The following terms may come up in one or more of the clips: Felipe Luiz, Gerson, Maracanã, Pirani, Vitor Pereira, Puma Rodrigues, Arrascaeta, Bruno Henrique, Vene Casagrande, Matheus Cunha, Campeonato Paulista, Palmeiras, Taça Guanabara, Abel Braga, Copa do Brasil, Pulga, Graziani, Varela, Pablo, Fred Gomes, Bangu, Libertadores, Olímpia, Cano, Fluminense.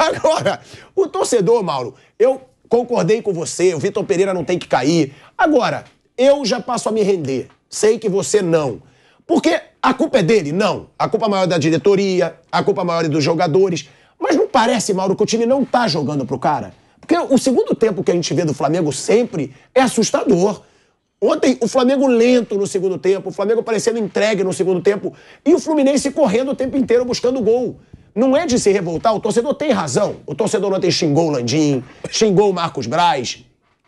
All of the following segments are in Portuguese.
Agora, o torcedor, Mauro, eu concordei com você, o Vitor Pereira não tem que cair. Agora, eu já passo a me render. Sei que você não. Porque a culpa é dele? Não. A culpa maior é da diretoria, a culpa maior é dos jogadores. Mas não parece, Mauro, que o time não tá jogando pro cara? Porque o segundo tempo que a gente vê do Flamengo sempre é assustador. Ontem, o Flamengo lento no segundo tempo, o Flamengo parecendo entregue no segundo tempo e o Fluminense correndo o tempo inteiro buscando gol. Não é de se revoltar, o torcedor tem razão. O torcedor ontem xingou o Landim, xingou o Marcos Braz,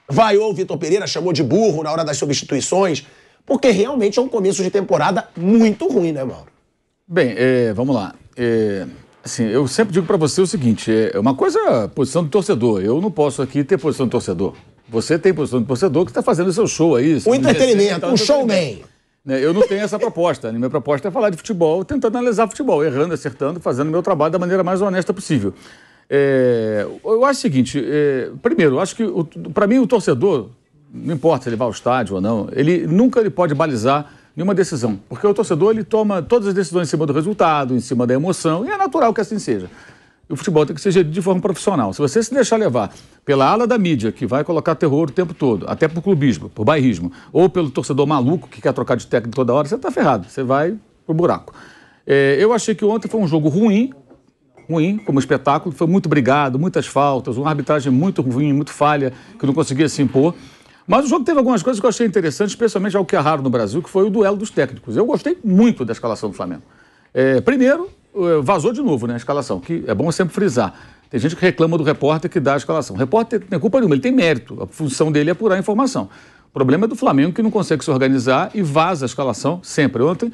vaiou o Vitor Pereira, chamou de burro na hora das substituições, porque realmente é um começo de temporada muito ruim, né, Mauro? Bem, vamos lá. Assim, eu sempre digo pra você o seguinte, uma coisa é a posição do torcedor. Eu não posso aqui ter posição do torcedor. Você tem posição do torcedor que está fazendo seu show aí. O entretenimento, um showman. Eu não tenho essa proposta. Minha proposta é falar de futebol, tentando analisar futebol, errando, acertando, fazendo o meu trabalho da maneira mais honesta possível. Eu acho o seguinte, primeiro, acho que para mim o torcedor, não importa se ele vai ao estádio ou não, ele nunca pode balizar nenhuma decisão, porque o torcedor ele toma todas as decisões em cima do resultado, em cima da emoção, e é natural que assim seja. O futebol tem que ser gerido de forma profissional. Se você se deixar levar pela ala da mídia, que vai colocar terror o tempo todo, até por clubismo, por bairrismo, ou pelo torcedor maluco que quer trocar de técnico toda hora, você tá ferrado, você vai pro buraco. Eu achei que ontem foi um jogo ruim, como espetáculo, foi muito brigado, muitas faltas, uma arbitragem muito ruim, muito falha, que não conseguia se impor. Mas o jogo teve algumas coisas que eu achei interessantes, especialmente algo que é raro no Brasil, que foi o duelo dos técnicos. Eu gostei muito da escalação do Flamengo. Primeiro, vazou de novo, né, a escalação, que é bom sempre frisar. Tem gente que reclama do repórter que dá a escalação. O repórter não tem culpa nenhuma, ele tem mérito. A função dele é apurar a informação. O problema é do Flamengo, que não consegue se organizar e vaza a escalação sempre. Ontem,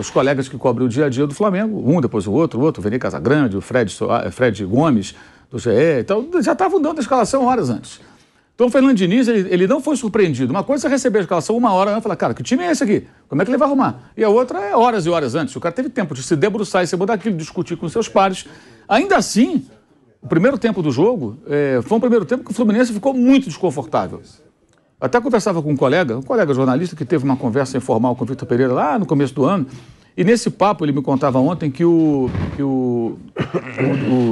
os colegas que cobrem o dia a dia do Flamengo, um depois o outro, o Vene Casagrande, o Fred Gomes, do GE e tal, já estavam dando a escalação horas antes. Então o Fernando Diniz, ele não foi surpreendido. Uma coisa é receber a escalação uma hora antes e falar, cara, que time é esse aqui? Como é que ele vai arrumar? E a outra é horas e horas antes. O cara teve tempo de se debruçar e se botar aquilo, discutir com seus pares. Ainda assim, o primeiro tempo do jogo foi um primeiro tempo que o Fluminense ficou muito desconfortável. Até conversava com um colega jornalista que teve uma conversa informal com o Vitor Pereira lá no começo do ano. E nesse papo ele me contava ontem que o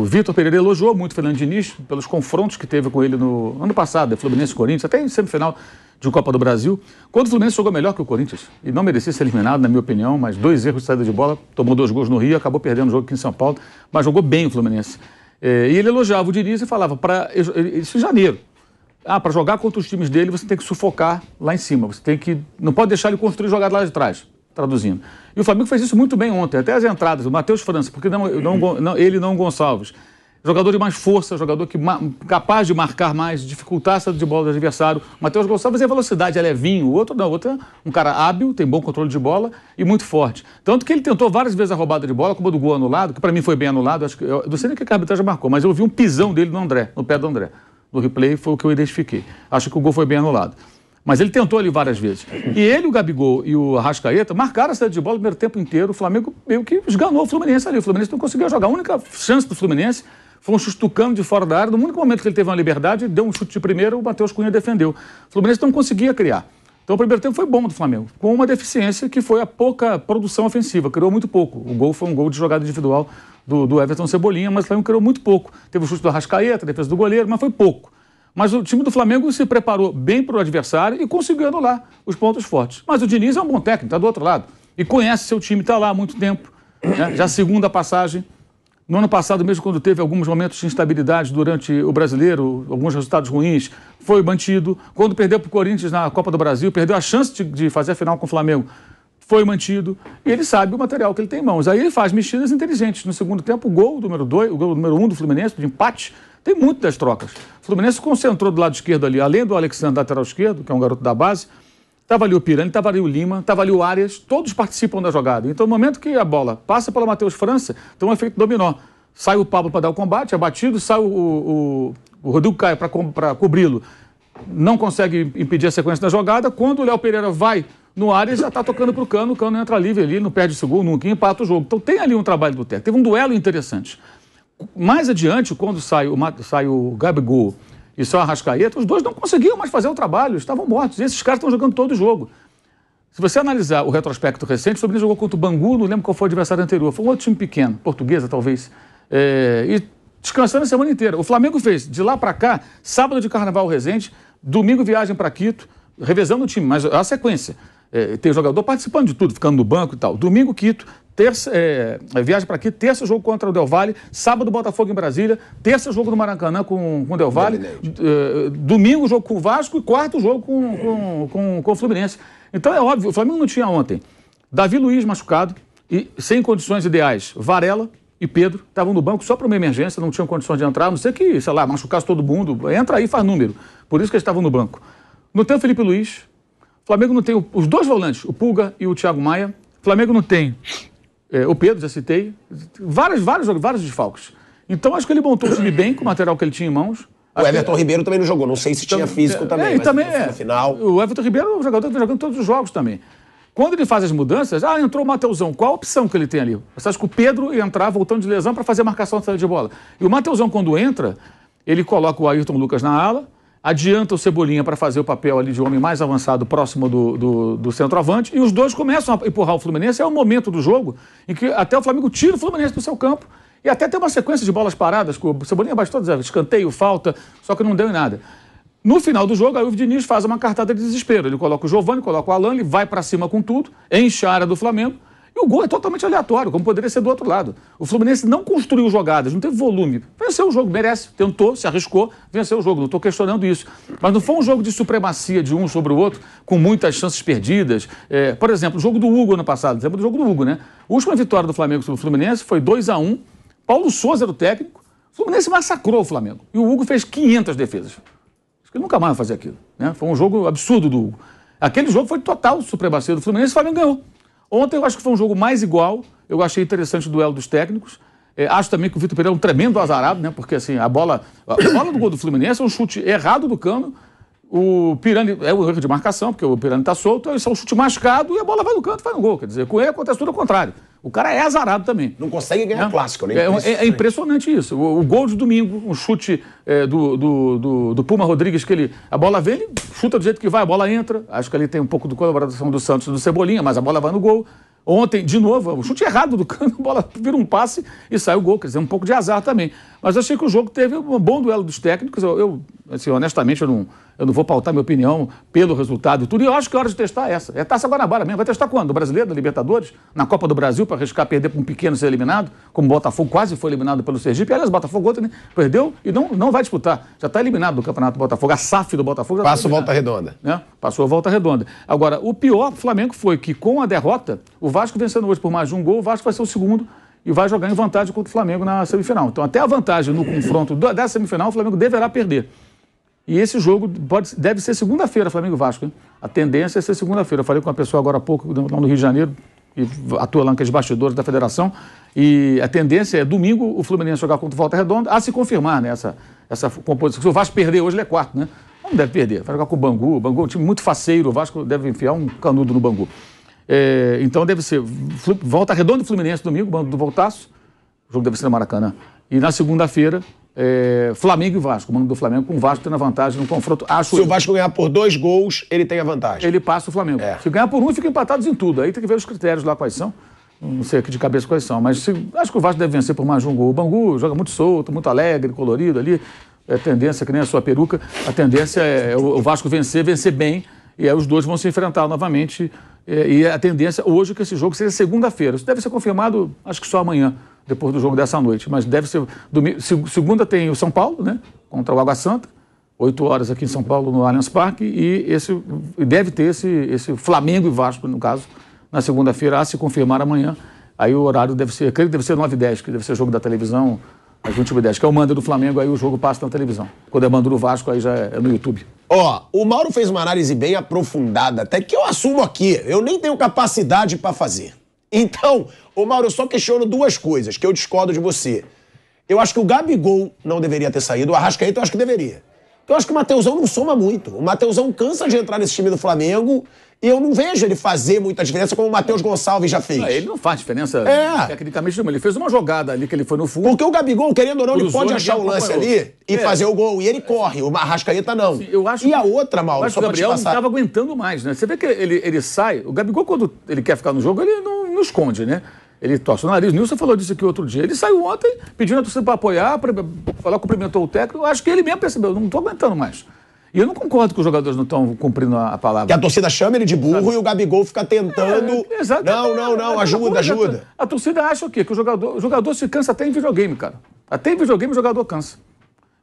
Vitor Pereira elogiou muito o Fernando Diniz pelos confrontos que teve com ele no ano passado, Fluminense e Corinthians, até em semifinal de Copa do Brasil, quando o Fluminense jogou melhor que o Corinthians e não merecia ser eliminado, na minha opinião, mas dois erros de saída de bola, tomou 2 gols no Rio, acabou perdendo o jogo aqui em São Paulo, mas jogou bem o Fluminense. E ele elogiava o Diniz e falava, isso em janeiro, para jogar contra os times dele você tem que sufocar lá em cima, você tem que, não pode deixar ele construir jogada lá de trás. Traduzindo. E o Flamengo fez isso muito bem ontem, até as entradas, o Matheus França, porque não o Gonçalves. Jogador de mais força, jogador capaz de marcar mais, dificultar a saída de bola do adversário. O Matheus Gonçalves é velocidade, é levinho, o outro não, o outro é um cara hábil, tem bom controle de bola e muito forte. Tanto que ele tentou várias vezes a roubada de bola, como a do gol anulado, que para mim foi bem anulado, acho que, eu não sei nem o que a arbitragem marcou, mas eu vi um pisão dele no pé do André. No replay foi o que eu identifiquei. Acho que o gol foi bem anulado. Mas ele tentou ali várias vezes. E ele, o Gabigol e o Arrascaeta marcaram a saída de bola o primeiro tempo inteiro. O Flamengo meio que esganou o Fluminense ali. O Fluminense não conseguia jogar. A única chance do Fluminense foi um chute do Cano de fora da área. No único momento que ele teve uma liberdade, deu um chute de primeira, o Matheus Cunha defendeu. O Fluminense não conseguia criar. Então o primeiro tempo foi bom do Flamengo, com uma deficiência que foi a pouca produção ofensiva. Criou muito pouco. O gol foi um gol de jogada individual do Everton Cebolinha, mas o Flamengo criou muito pouco. Teve o chute do Arrascaeta, a defesa do goleiro, mas foi pouco. Mas o time do Flamengo se preparou bem para o adversário e conseguiu anular os pontos fortes. Mas o Diniz é um bom técnico, está do outro lado. E conhece seu time, está lá há muito tempo. Né? Já a segunda passagem. No ano passado, mesmo quando teve alguns momentos de instabilidade durante o Brasileiro, alguns resultados ruins, foi mantido. Quando perdeu para o Corinthians na Copa do Brasil, perdeu a chance de fazer a final com o Flamengo, foi mantido. E ele sabe o material que ele tem em mãos. Aí ele faz mexidas inteligentes. No segundo tempo, o gol número 2, o gol número 1 do Fluminense, de empate, tem muito das trocas. O Fluminense concentrou do lado esquerdo ali, além do Alexandre, lateral esquerdo, que é um garoto da base, estava ali o Pirani, estava ali o Lima, estava ali o Arias, todos participam da jogada. Então, no momento que a bola passa pelo Matheus França, tem um efeito dominó. Sai o Pablo para dar o combate, é batido, sai o Rodrigo Caio para cobri-lo. Não consegue impedir a sequência da jogada. Quando o Léo Pereira vai no Arias, já está tocando para o Cano entra livre ali, não perde esse gol nunca, empata o jogo. Então, tem ali um trabalho do técnico. Teve um duelo interessante. Mais adiante, quando sai o Gabigol e sai o Arrascaeta, os dois não conseguiam mais fazer o trabalho, estavam mortos. E esses caras estão jogando todo o jogo. Se você analisar o retrospecto recente, o Fluminense jogou contra o Bangu, não lembro qual foi o adversário anterior. Foi um outro time pequeno, portuguesa talvez. E descansando a semana inteira. O Flamengo fez de lá para cá, sábado de Carnaval Resende, domingo viagem para Quito, revezando o time, mas a sequência. Tem jogador participando de tudo, ficando no banco e tal. Domingo, Quito, terça, viagem para Quito, terça jogo contra o Del Valle, sábado Botafogo em Brasília, terça jogo no Maracanã com o Del Valle, domingo jogo com o Vasco e quarto jogo com o Fluminense. Então é óbvio, o Flamengo não tinha ontem Davi Luiz machucado e sem condições ideais, Varela e Pedro estavam no banco só para uma emergência, não tinham condições de entrar, a não ser que, sei lá, machucasse todo mundo, entra aí e faz número. Por isso que eles estavam no banco. Não tem o Felipe Luiz. O Flamengo não tem os dois volantes, o Pulga e o Thiago Maia. O Flamengo não tem o Pedro, já citei. Vários desfalques. Então, acho que ele montou o time bem com o material que ele tinha em mãos. O Everton Ribeiro também não jogou. Não sei se tinha físico também, mas também no final... O Everton Ribeiro é um jogador que está jogando todos os jogos também. Quando ele faz as mudanças, entrou o Matheusão. Qual a opção que ele tem ali? Você acha que o Pedro ia entrar voltando de lesão para fazer a marcação da saída de bola. E o Matheusão, quando entra, ele coloca o Ayrton Lucas na ala, adianta o Cebolinha para fazer o papel ali de homem mais avançado, próximo do centroavante, e os dois começam a empurrar o Fluminense. É um momento do jogo em que até o Flamengo tira o Fluminense do seu campo e até tem uma sequência de bolas paradas, que o Cebolinha bastou dizer, escanteio, falta, só que não deu em nada. No final do jogo, aí o Diniz faz uma cartada de desespero. Ele coloca o Giovani, coloca o Alan, ele vai para cima com tudo, enche a área do Flamengo, e o gol é totalmente aleatório, como poderia ser do outro lado. O Fluminense não construiu jogadas, não teve volume. Venceu o jogo, merece, tentou, se arriscou, venceu o jogo. Não estou questionando isso. Mas não foi um jogo de supremacia de um sobre o outro, com muitas chances perdidas. Por exemplo, o jogo do Hugo ano passado, lembra do jogo do Hugo, né? A última vitória do Flamengo sobre o Fluminense foi 2-1. Paulo Souza era o técnico. O Fluminense massacrou o Flamengo. E o Hugo fez 500 defesas. Acho que ele nunca mais vai fazer aquilo, né? Foi um jogo absurdo do Hugo. Aquele jogo foi total supremacia do Fluminense e o Flamengo ganhou. Ontem eu acho que foi um jogo mais igual, eu achei interessante o duelo dos técnicos. Acho também que o Vitor Pereira é um tremendo azarado, né? Porque assim, a bola do gol do Fluminense é um chute errado do Cano, o Pirani é um erro de marcação, porque o Pirani está solto, é um chute mascado e a bola vai no canto e faz no gol. Quer dizer, com ele acontece tudo ao contrário. O cara é azarado também. Não consegue ganhar clássico, né? É impressionante isso. O gol de domingo, um chute do Puma Rodrigues, que a bola vem, ele chuta do jeito que vai, a bola entra. Acho que ali tem um pouco de colaboração do Santos e do Cebolinha, mas a bola vai no gol. Ontem, de novo, um chute errado do Cano, a bola vira um passe e sai o gol. Quer dizer, um pouco de azar também. Mas achei que o jogo teve um bom duelo dos técnicos. Assim, honestamente, eu não vou pautar minha opinião pelo resultado e tudo. E eu acho que é hora de testar essa. É Taça Guanabara mesmo. Vai testar quando? O Brasileiro, da Libertadores? Na Copa do Brasil, para arriscar perder para um pequeno ser eliminado? Como o Botafogo quase foi eliminado pelo Sergipe. Aliás, o Botafogo ontem, né? Perdeu e não vai disputar. Já está eliminado do Campeonato do Botafogo. A SAF do Botafogo já passou Volta Redonda. Né? Passou a Volta Redonda. Agora, o pior do Flamengo foi que, com a derrota, o Vasco vencendo hoje por mais de um gol, o Vasco vai ser o segundo e vai jogar em vantagem contra o Flamengo na semifinal. Então, até a vantagem no confronto da semifinal, o Flamengo deverá perder. E esse jogo deve ser segunda-feira, Flamengo e Vasco, hein? A tendência é ser segunda-feira. Eu falei com uma pessoa agora há pouco, lá no Rio de Janeiro, que atua lá naqueles bastidores da federação, e a tendência é domingo o Fluminense jogar contra o Volta Redonda, a se confirmar, né, essa composição. Se o Vasco perder hoje, ele é quarto, né? Não deve perder. Vai jogar com o Bangu. O Bangu é um time muito faceiro, o Vasco deve enfiar um canudo no Bangu. Então deve ser Volta Redonda e Fluminense domingo, bando do Voltaço. O jogo deve ser no Maracanã. E na segunda-feira, Flamengo e Vasco. O mando do Flamengo com o Vasco tendo a vantagem no confronto. Acho o Vasco ganhar por 2 gols, ele tem a vantagem. Ele passa o Flamengo. Se ganhar por 1, fica empatados em tudo. Aí tem que ver os critérios lá quais são. Não sei aqui de cabeça quais são. Mas acho que o Vasco deve vencer por mais de um gol. O Bangu joga muito solto, muito alegre, colorido ali. É tendência, que nem a sua peruca, a tendência é o Vasco vencer bem. E aí os dois vão se enfrentar novamente. E a tendência hoje é que esse jogo seja segunda-feira. Isso deve ser confirmado, acho que só amanhã, depois do jogo dessa noite. Mas deve ser domingo. Segunda tem o São Paulo, né? Contra o Água Santa. 8 horas aqui em São Paulo, no Allianz Parque. E deve ter esse Flamengo e Vasco, no caso, na segunda-feira, a se confirmar amanhã. Aí o horário deve ser, creio que deve ser 9h10, que deve ser jogo da televisão, às 21h10, que é o mando do Flamengo, aí o jogo passa na televisão. Quando é mando do Vasco, aí já é no YouTube. O Mauro fez uma análise bem aprofundada, até que eu assumo aqui, eu nem tenho capacidade para fazer. Então, Mauro, eu só questiono 2 coisas que eu discordo de você. Eu acho que o Gabigol não deveria ter saído, o Arrascaeta eu acho que deveria. Eu acho que o Matheusão não soma muito. O Matheusão cansa de entrar nesse time do Flamengo e eu não vejo ele fazer muita diferença como o Matheus Gonçalves já fez. Ele não faz diferença tecnicamente nenhuma. Ele fez uma jogada ali que ele foi no fundo. Porque o Gabigol, querendo ou não, ele pode achar o lance ali e fazer o gol. E ele corre, o Arrascaeta não. Sim, eu acho, e a outra, Mauro, só pra te passar. O Gabriel não estava aguentando mais, né? Você vê que ele sai... O Gabigol, quando ele quer ficar no jogo, ele não esconde, né? Ele torce o nariz. Nilson falou disso aqui outro dia. Ele saiu ontem pedindo a torcida para apoiar, para falar, cumprimentou o técnico. Eu acho que ele mesmo percebeu, não estou aguentando mais. E eu não concordo que os jogadores não estão cumprindo a palavra. Que a torcida chama ele de burro, sabe? E o Gabigol fica tentando... Não, ajuda, ajuda. A torcida acha o quê? Que o jogador se cansa até em videogame, cara. Até em videogame o jogador cansa.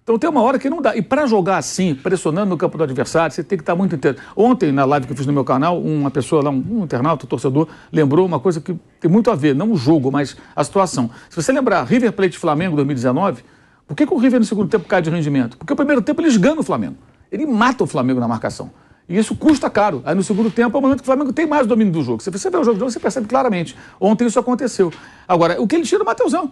Então tem uma hora que não dá. E para jogar assim, pressionando no campo do adversário, você tem que estar muito inteiro. Ontem, na live que eu fiz no meu canal, uma pessoa lá, um internauta, um torcedor, lembrou uma coisa que tem muito a ver, não o jogo, mas a situação. Se você lembrar River Plate Flamengo 2019, por que o River no segundo tempo cai de rendimento? Porque no primeiro tempo eles ganham o Flamengo. Ele mata o Flamengo na marcação. E isso custa caro. Aí no segundo tempo é o momento que o Flamengo tem mais domínio do jogo. Se você vê o jogo de hoje, você percebe claramente. Ontem isso aconteceu. Agora, o que ele tira é o Matheusão.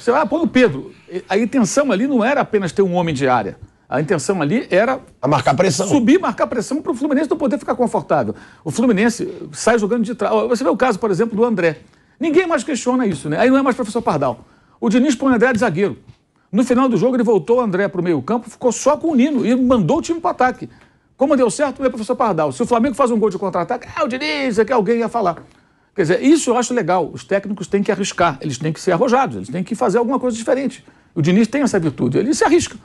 Você vai, põe o Pedro. A intenção ali não era apenas ter um homem de área. A intenção ali era... marcar pressão. Subir, marcar pressão para o Fluminense não poder ficar confortável. O Fluminense sai jogando de trás. Você vê o caso, por exemplo, do André. Ninguém mais questiona isso, né? Aí não é mais professor Pardal. O Diniz põe o André de zagueiro. No final do jogo, ele voltou o André para o meio-campo, ficou só com o Nino e mandou o time para o ataque. Como deu certo, não é professor Pardal. Se o Flamengo faz um gol de contra-ataque, o Diniz, é que alguém ia falar. Quer dizer, isso eu acho legal. Os técnicos têm que arriscar, eles têm que ser arrojados, eles têm que fazer alguma coisa diferente. O Diniz tem essa virtude, ele se arrisca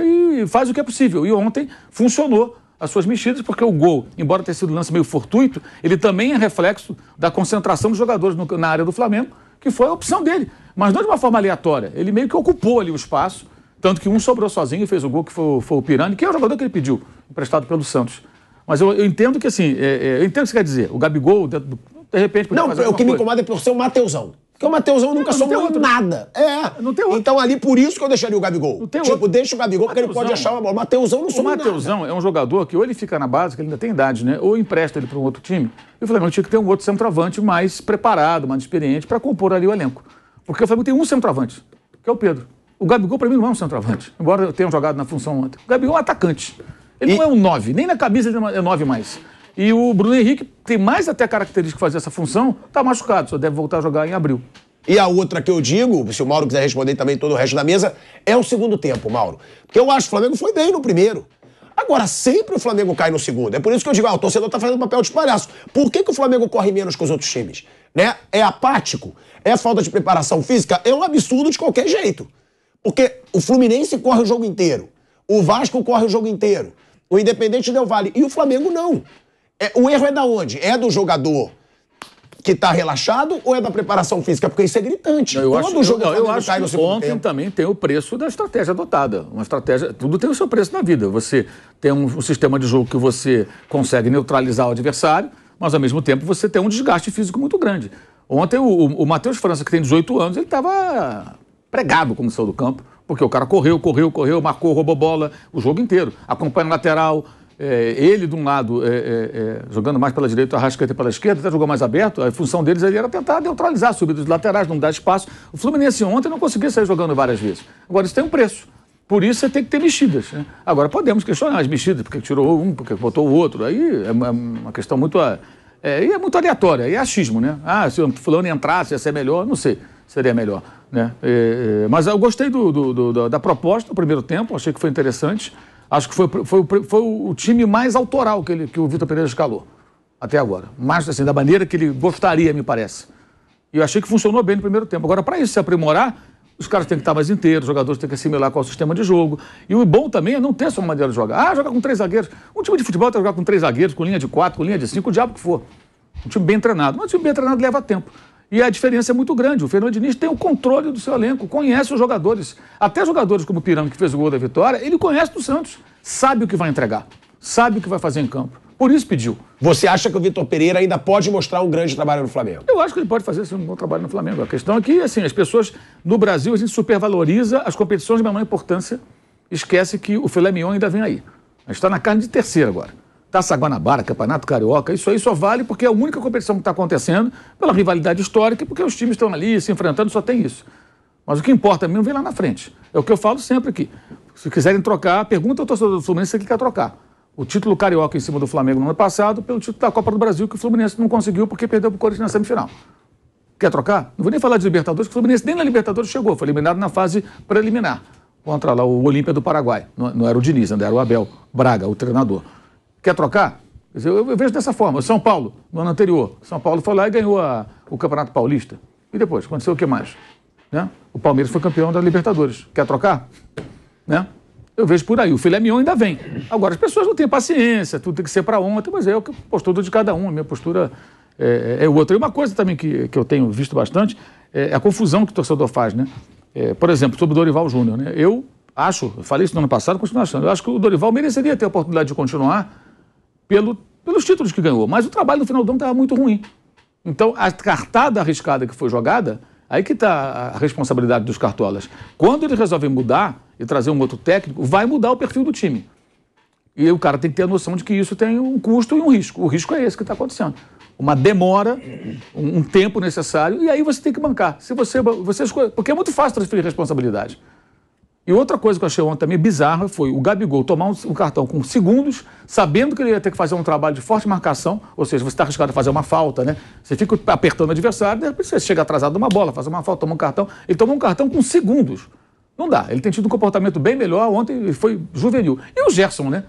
e faz o que é possível. E ontem funcionou as suas mexidas, porque o gol, embora tenha sido um lance meio fortuito, ele também é reflexo da concentração dos jogadores na área do Flamengo, que foi a opção dele, mas não de uma forma aleatória. Ele meio que ocupou ali o espaço, tanto que um sobrou sozinho e fez o gol, que foi o Pirani, que é o jogador que ele pediu, emprestado pelo Santos. Mas eu entendo que, assim, eu entendo o que você quer dizer. O Gabigol, de repente... Não, o que me incomoda é por ser o Matheusão. Porque o Matheusão nunca somou nada. É. Não tem outro. Então, ali, por isso que eu deixaria o Gabigol. Não tem outro. Tipo, deixa o Gabigol, porque ele pode achar uma bola. O Matheusão não somou nada. O Matheusão é um jogador que ou ele fica na base, que ele ainda tem idade, né? Ou empresta ele para um outro time. E o Flamengo tinha que ter um outro centroavante mais preparado, mais experiente, para compor ali o elenco. Porque o Flamengo tem um centroavante, que é o Pedro. O Gabigol, para mim, não é um centroavante. Embora eu tenha jogado na função ontem. O Gabigol é um atacante. Ele não é um 9. Nem na camisa ele é 9 mais. E o Bruno Henrique tem mais até característica de fazer essa função, tá machucado, só deve voltar a jogar em abril. E a outra que eu digo, se o Mauro quiser responder também todo o resto da mesa, é o segundo tempo, Mauro. Porque eu acho que o Flamengo foi bem no primeiro. Agora, sempre o Flamengo cai no segundo. É por isso que eu digo, o torcedor tá fazendo papel de palhaço. Por que o Flamengo corre menos que os outros times? Né? É apático? É falta de preparação física? É um absurdo de qualquer jeito. Porque o Fluminense corre o jogo inteiro. O Vasco corre o jogo inteiro. O Independente Del Valle. E o Flamengo não. O erro é da onde? É do jogador que está relaxado ou é da preparação física? Porque isso é gritante. Eu acho que ontem tempo. Também tem o preço da estratégia adotada. Uma estratégia, tudo tem o seu preço na vida. Você tem um sistema de jogo que você consegue neutralizar o adversário, mas ao mesmo tempo você tem um desgaste físico muito grande. Ontem o Matheus França, que tem 18 anos, ele estava pregado como saiu do campo, porque o cara correu, marcou, roubou bola o jogo inteiro, acompanha o lateral... ele, de um lado, jogando mais pela direita, Arrascaeta pela esquerda, até jogou mais aberto. A função deles ali era tentar neutralizar a subida dos laterais, não dar espaço. O Fluminense ontem não conseguia sair jogando várias vezes. Agora, isso tem um preço. Por isso, você tem que ter mexidas, né? Agora, podemos questionar as mexidas, porque tirou um, porque botou o outro. Aí é uma questão muito... é muito aleatória, é achismo, né? Ah, se o fulano entrasse, ia ser melhor, não sei. Seria melhor, né? Mas eu gostei da proposta no primeiro tempo, achei que foi interessante. Acho que foi o time mais autoral que o Vitor Pereira escalou até agora. Mas, assim, da maneira que ele gostaria, me parece. E eu achei que funcionou bem no primeiro tempo. Agora, para isso se aprimorar, os caras têm que estar mais inteiros, os jogadores têm que assimilar qual é o sistema de jogo. E o bom também é não ter só uma maneira de jogar. Ah, jogar com 3 zagueiros. Um time de futebol tem que jogar com 3 zagueiros, com linha de 4, com linha de 5, o diabo que for. Um time bem treinado. Mas um time bem treinado leva tempo. E a diferença é muito grande. O Fernando Diniz tem o controle do seu elenco, conhece os jogadores. Até jogadores como o Pirani, que fez o gol da vitória, ele conhece do Santos, sabe o que vai entregar, sabe o que vai fazer em campo. Por isso pediu. Você acha que o Vitor Pereira ainda pode mostrar um grande trabalho no Flamengo? Eu acho que ele pode fazer um bom trabalho no Flamengo. A questão é que, assim, as pessoas no Brasil, a gente supervaloriza as competições de menor importância, esquece que o filé mignon ainda vem aí. A gente está na carne de terceira agora. Taça Guanabara, Campeonato Carioca, isso aí só vale porque é a única competição que está acontecendo pela rivalidade histórica, porque os times estão ali se enfrentando, só tem isso. Mas o que importa mesmo vem lá na frente. É o que eu falo sempre aqui. Se quiserem trocar, pergunta ao torcedor do Fluminense se ele quer trocar. O título carioca em cima do Flamengo no ano passado pelo título da Copa do Brasil, que o Fluminense não conseguiu porque perdeu para o Corinthians na semifinal. Quer trocar? Não vou nem falar de Libertadores, porque o Fluminense nem na Libertadores chegou, foi eliminado na fase preliminar. Contra lá o Olímpia do Paraguai. Não era o Diniz, ainda era o Abel Braga, o treinador. Quer trocar? Eu vejo dessa forma. São Paulo, no ano anterior. São Paulo foi lá e ganhou o Campeonato Paulista. E depois, aconteceu o que mais? Né? O Palmeiras foi campeão da Libertadores. Quer trocar? Né? Eu vejo por aí. O filé mignon ainda vem. Agora, as pessoas não têm paciência, tudo tem que ser para ontem, mas é o que a postura de cada um, a minha postura é outra. E uma coisa também que eu tenho visto bastante é a confusão que o torcedor faz, né? Por exemplo, sobre o Dorival Júnior, né? Eu acho, eu falei isso no ano passado, continuo achando, eu acho que o Dorival mereceria ter a oportunidade de continuar pelos títulos que ganhou, mas o trabalho no final do ano estava muito ruim. Então, a cartada arriscada que foi jogada, aí que está a responsabilidade dos cartolas. Quando eles resolvem mudar e trazer um outro técnico, vai mudar o perfil do time. E o cara tem que ter a noção de que isso tem um custo e um risco. O risco é esse que está acontecendo. Uma demora, um tempo necessário, e aí você tem que bancar. Se você escolhe, porque é muito fácil transferir responsabilidade. E outra coisa que eu achei ontem também bizarra foi o Gabigol tomar um cartão com segundos, sabendo que ele ia ter que fazer um trabalho de forte marcação, ou seja, você está arriscado a fazer uma falta, né? Você fica apertando o adversário, de repente você chega atrasado numa bola, faz uma falta, toma um cartão. Ele tomou um cartão com segundos. Não dá. Ele tem tido um comportamento bem melhor. Ontem ele foi juvenil. E o Gerson, né?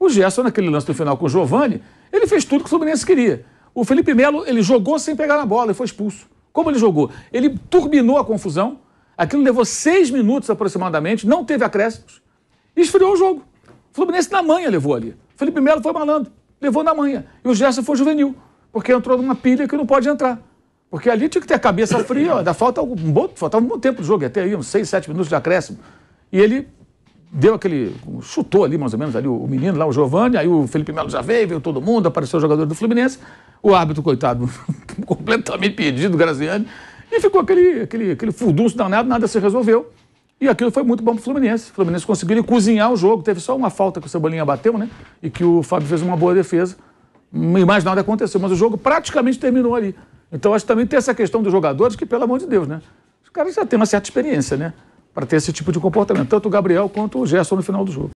O Gerson, naquele lance do final com o Giovani, ele fez tudo que o Fluminense queria. O Felipe Melo, ele jogou sem pegar na bola e foi expulso. Como ele jogou? Ele turbinou a confusão. Aquilo levou 6 minutos aproximadamente, não teve acréscimos, e esfriou o jogo. O Fluminense na manha levou ali. O Felipe Melo foi malandro, levou na manha. E o Gerson foi juvenil, porque entrou numa pilha que não pode entrar. Porque ali tinha que ter a cabeça fria, ainda faltava um bom tempo de jogo, até aí uns 6, 7 minutos de acréscimo. E ele deu aquele... chutou ali, mais ou menos, ali o menino lá, o Giovani, aí o Felipe Melo já veio todo mundo, apareceu o jogador do Fluminense, o árbitro, coitado, completamente perdido, Graziani. E ficou aquele furdunço danado, nada se resolveu. E aquilo foi muito bom para o Fluminense. O Fluminense conseguiu ele cozinhar o jogo. Teve só uma falta que o Cebolinha bateu, né? E que o Fábio fez uma boa defesa. E mais nada aconteceu. Mas o jogo praticamente terminou ali. Então, acho que também tem essa questão dos jogadores que, pelo amor de Deus, né? Os caras já têm uma certa experiência, né? Para ter esse tipo de comportamento. Tanto o Gabriel quanto o Gerson no final do jogo.